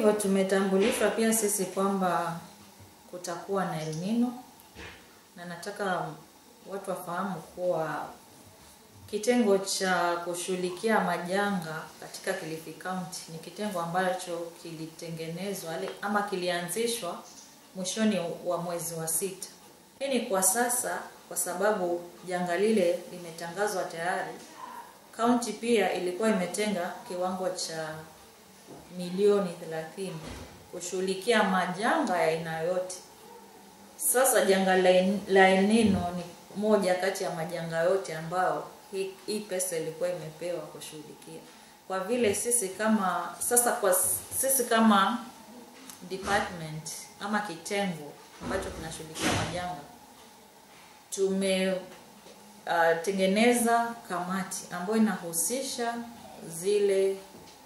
hivyo tumetambulishwa pia sisi kwamba kutakuwa na El Nino, na nataka watu wafahamu kuwa kitengo cha kushughulikia majanga katika Kilifi County ni kitengo ambacho kilitengenezwa ama kilianzishwa mwishoni wa mwezi wa 6. Hii ni kwa sasa kwa sababu janga lile limetangazwa tayari. County pia ilikuwa imetenga kiwango cha milioni 30 kushughulikia majanga ya aina yote. Sasa janga la El Nino ni moja kati ya majanga yote ambao hii pesa ilikuwa imepewa kushughulikia. Kwa vile sisi kama department ama kitengo ambacho kinashughulikia majanga, tumetengeneza kamati ambayo inahusisha zile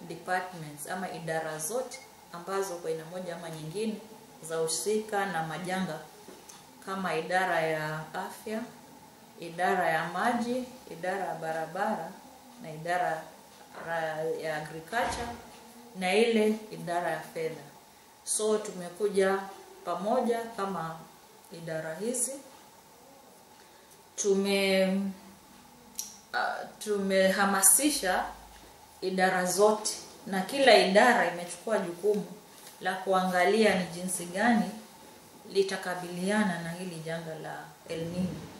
departments ama idara zote ambazo kwa ina moja ama nyingine za usika na majanga, kama idara ya afya, idara ya maji, idara ya barabara na idara ya agriculture na ile idara ya fedha. So tumekuja pamoja kama idara hizi, tumehamasisha idara zote, na kila idara imechukua jukumu la kuangalia ni jinsi gani litakabiliana na hili janga la El Nino.